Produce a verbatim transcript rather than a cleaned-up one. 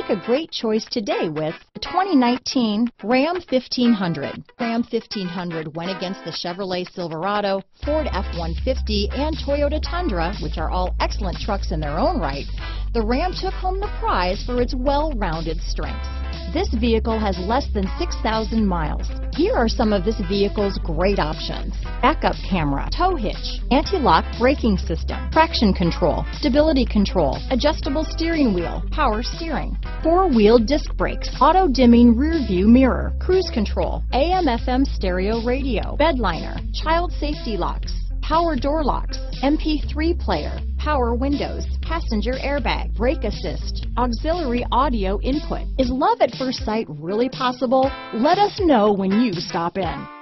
Make a great choice today with the twenty nineteen Ram fifteen hundred. Ram fifteen hundred went against the Chevrolet Silverado, Ford F one fifty, and Toyota Tundra, which are all excellent trucks in their own right. The Ram took home the prize for its well-rounded strengths. This vehicle has less than six thousand miles. Here are some of this vehicle's great options: backup camera, tow hitch, anti-lock braking system, traction control, stability control, adjustable steering wheel, power steering, four-wheel disc brakes, auto-dimming rear-view mirror, cruise control, A M F M stereo radio, bed liner, child safety locks, power door locks, M P three player, power windows, passenger airbag, brake assist, auxiliary audio input. Is love at first sight really possible? Let us know when you stop in.